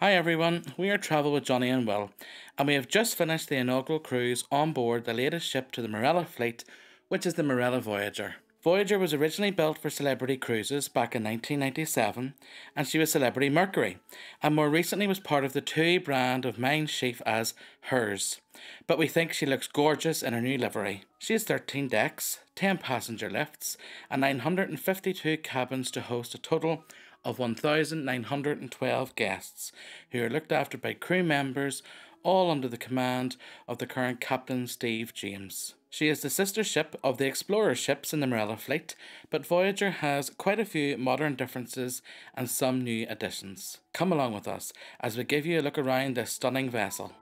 Hi everyone, we are Travel with Johnny and Will, and we have just finished the inaugural cruise on board the latest ship to the Marella fleet, which is the Marella Voyager. Voyager was originally built for Celebrity Cruises back in 1997, and she was Celebrity Mercury, and more recently was part of the TUI brand of Mein Schiff as Hers, but we think she looks gorgeous in her new livery. She has 13 decks, 10 passenger lifts, and 952 cabins to host a total of 1,912 guests, who are looked after by crew members, all under the command of the current Captain Steve James. She is the sister ship of the Explorer ships in the Marella fleet, but Voyager has quite a few modern differences and some new additions. Come along with us as we give you a look around this stunning vessel.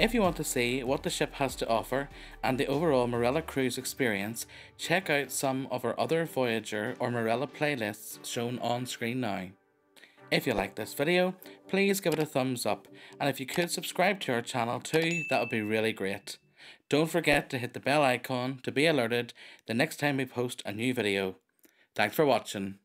If you want to see what the ship has to offer and the overall Marella cruise experience, check out some of our other Voyager or Marella playlists shown on screen now. If you like this video, please give it a thumbs up, and if you could subscribe to our channel too, that would be really great. Don't forget to hit the bell icon to be alerted the next time we post a new video. Thanks for watching.